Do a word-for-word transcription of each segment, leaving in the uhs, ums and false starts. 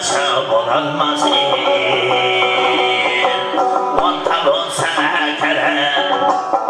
time, one time,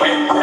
Thank you.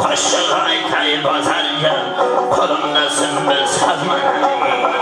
Hoşça kal, tay bazarken, kolumda sümbül sazmanı.